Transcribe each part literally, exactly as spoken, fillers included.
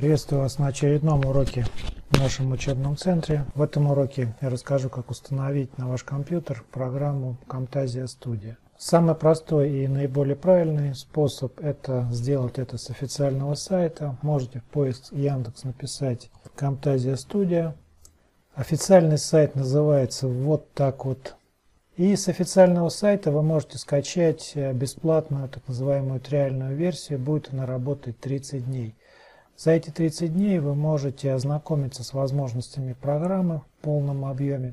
Приветствую вас на очередном уроке в нашем учебном центре. В этом уроке я расскажу, как установить на ваш компьютер программу Camtasia Studio. Самый простой и наиболее правильный способ — это сделать это с официального сайта. Можете в поиск Яндекс написать Camtasia Studio. Официальный сайт называется вот так вот. И с официального сайта вы можете скачать бесплатную так называемую триальную версию. Будет она работать тридцать дней. За эти тридцать дней вы можете ознакомиться с возможностями программы в полном объеме.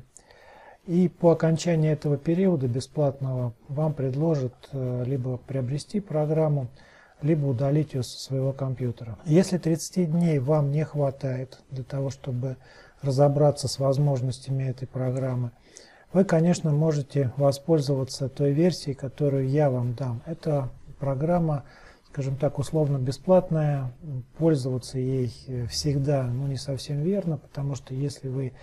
И по окончании этого периода бесплатного вам предложат либо приобрести программу, либо удалить ее со своего компьютера. Если тридцати дней вам не хватает для того, чтобы разобраться с возможностями этой программы, вы, конечно, можете воспользоваться той версией, которую я вам дам. Это программа, скажем так, условно бесплатная, пользоваться ей всегда, ну, не совсем верно, потому что если вы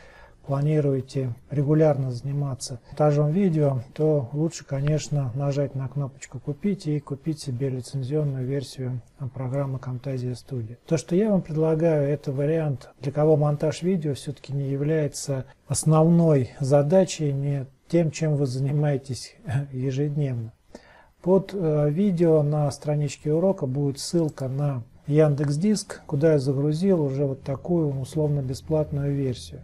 планируете регулярно заниматься монтажом видео, то лучше, конечно, нажать на кнопочку «Купить» и купить себе лицензионную версию программы Camtasia Studio. То, что я вам предлагаю, это вариант, для кого монтаж видео все-таки не является основной задачей, не тем, чем вы занимаетесь ежедневно. Под видео на страничке урока будет ссылка на Яндекс.Диск, куда я загрузил уже вот такую условно-бесплатную версию.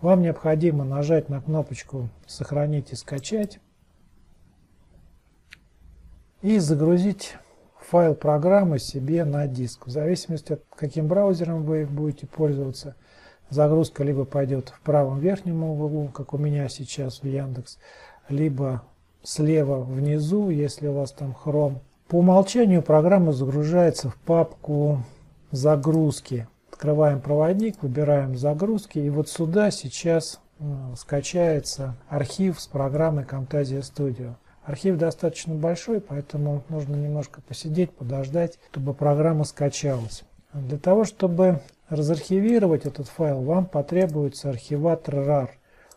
Вам необходимо нажать на кнопочку «Сохранить и скачать» и загрузить файл программы себе на диск. В зависимости от каким браузером вы будете пользоваться, загрузка либо пойдет в правом верхнем углу, как у меня сейчас в Яндекс, либо слева внизу, если у вас там Chrome. По умолчанию программа загружается в папку «Загрузки». Открываем проводник, выбираем «Загрузки», и вот сюда сейчас скачается архив с программой Camtasia Studio. Архив достаточно большой, поэтому нужно немножко посидеть, подождать, чтобы программа скачалась. Для того, чтобы разархивировать этот файл, вам потребуется архиватор рар.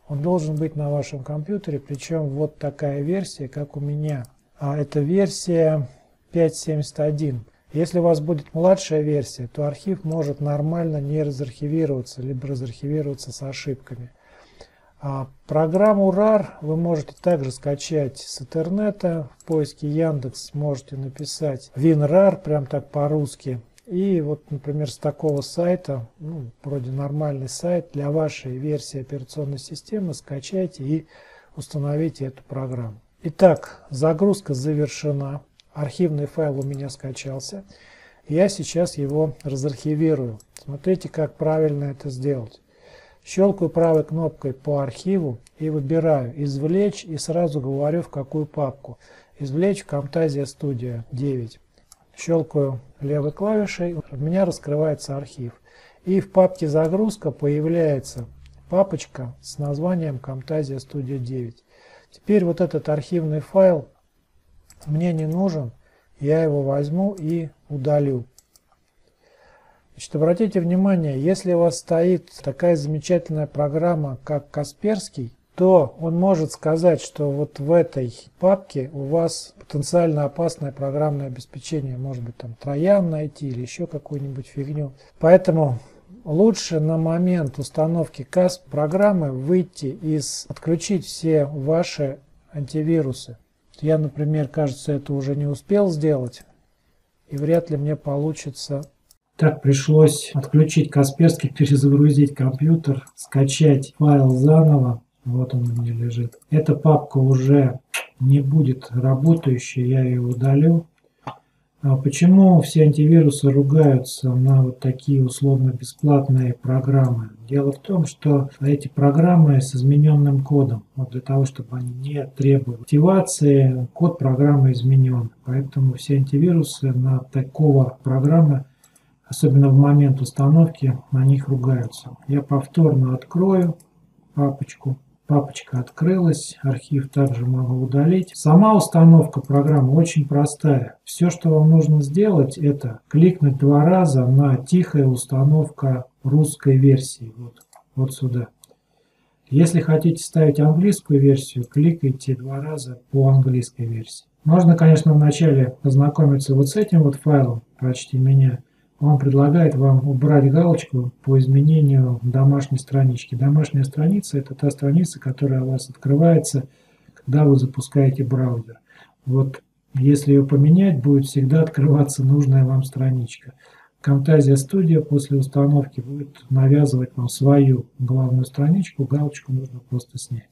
Он должен быть на вашем компьютере, причем вот такая версия, как у меня. А это версия пять точка семьдесят один. Если у вас будет младшая версия, то архив может нормально не разархивироваться, либо разархивироваться с ошибками. А программу рар вы можете также скачать с интернета. В поиске Яндекс можете написать WinRAR, прям так по-русски. И вот, например, с такого сайта, ну, вроде нормальный сайт, для вашей версии операционной системы скачайте и установите эту программу. Итак, загрузка завершена. Архивный файл у меня скачался. Я сейчас его разархивирую. Смотрите, как правильно это сделать. Щелкаю правой кнопкой по архиву и выбираю «Извлечь» и сразу говорю, в какую папку. «Извлечь в Camtasia Studio девять». Щелкаю левой клавишей, у меня раскрывается архив. И в папке «Загрузка» появляется папочка с названием Camtasia Studio девять. Теперь вот этот архивный файл мне не нужен, я его возьму и удалю. Значит, обратите внимание, если у вас стоит такая замечательная программа, как Касперский, то он может сказать, что вот в этой папке у вас потенциально опасное программное обеспечение, может быть, там троян найти или еще какую-нибудь фигню. Поэтому лучше на момент установки Касп программы выйти и отключить все ваши антивирусы. Я, например, кажется, это уже не успел сделать, и вряд ли мне получится. Так, пришлось отключить Касперский, перезагрузить компьютер, скачать файл заново. Вот он у меня лежит. Эта папка уже не будет работающей, я ее удалю. Почему все антивирусы ругаются на вот такие условно-бесплатные программы? Дело в том, что эти программы с измененным кодом. Вот для того, чтобы они не требовали активации, код программы изменен. Поэтому все антивирусы на такого программы, особенно в момент установки, на них ругаются. Я повторно открою папочку. Папочка открылась, архив также могу удалить. Сама установка программы очень простая. Все, что вам нужно сделать, это кликнуть два раза на «Тихая установка русской версии». Вот, вот сюда. Если хотите ставить английскую версию, кликайте два раза по английской версии. Можно, конечно, вначале познакомиться вот с этим вот файлом «Прочти меня». он предлагает вам убрать галочку по изменению домашней странички. Домашняя страница – это та страница, которая у вас открывается, когда вы запускаете браузер. Вот если ее поменять, будет всегда открываться нужная вам страничка. Camtasia Studio после установки будет навязывать вам свою главную страничку, галочку нужно просто снять.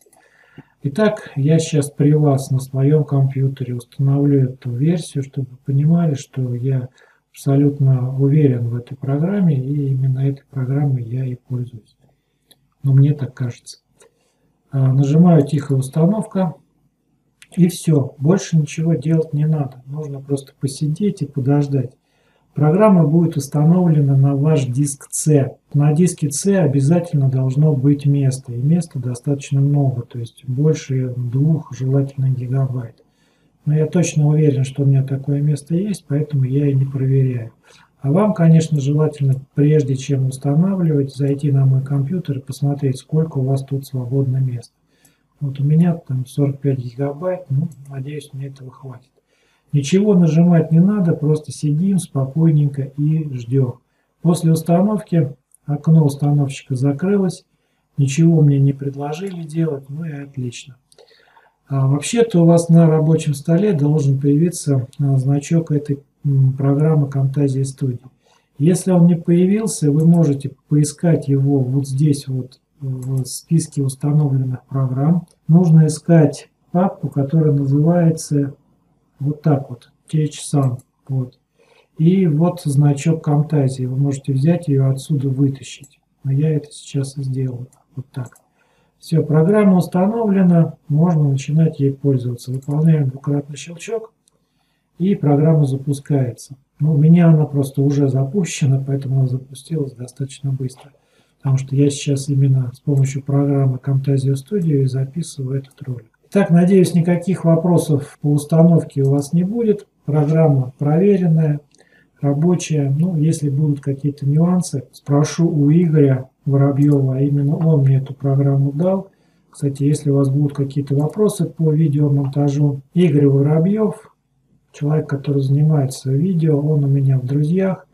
Итак, я сейчас при вас на своем компьютере установлю эту версию, чтобы вы понимали, что я абсолютно уверен в этой программе, и именно этой программой я и пользуюсь. Но мне так кажется. Нажимаю «Тихая установка», и все. Больше ничего делать не надо. Нужно просто посидеть и подождать. Программа будет установлена на ваш диск C. На диске C обязательно должно быть место. И места достаточно много, то есть больше двух, желательно гигабайт. Но я точно уверен, что у меня такое место есть, поэтому я и не проверяю. А вам, конечно, желательно, прежде чем устанавливать, зайти на мой компьютер и посмотреть, сколько у вас тут свободно места. Вот у меня там сорок пять гигабайт, ну, надеюсь, мне этого хватит. Ничего нажимать не надо, просто сидим спокойненько и ждем. После установки окно установщика закрылось, ничего мне не предложили делать, ну и отлично. Вообще-то у вас на рабочем столе должен появиться значок этой программы Camtasia Studio. Если он не появился, вы можете поискать его вот здесь, вот в списке установленных программ. Нужно искать папку, которая называется вот так вот, TechSun. Вот. И вот значок Camtasia. Вы можете взять ее отсюда вытащить. Но я это сейчас и сделаю. Вот так. Все, программа установлена, можно начинать ей пользоваться. Выполняем двукратный щелчок, и программа запускается. Ну, у меня она просто уже запущена, поэтому она запустилась достаточно быстро. Потому что я сейчас именно с помощью программы Camtasia Studio записываю этот ролик. Итак, надеюсь, никаких вопросов по установке у вас не будет. Программа проверенная, рабочая. Ну, если будут какие-то нюансы, спрошу у Игоря Воробьёва, а именно он мне эту программу дал. Кстати, если у вас будут какие-то вопросы по видеомонтажу, Игорь Воробьёв, человек, который занимается видео, он у меня в друзьях.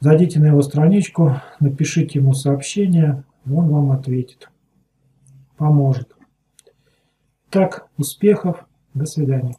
Зайдите на его страничку, напишите ему сообщение, он вам ответит, поможет. Так, успехов, до свидания.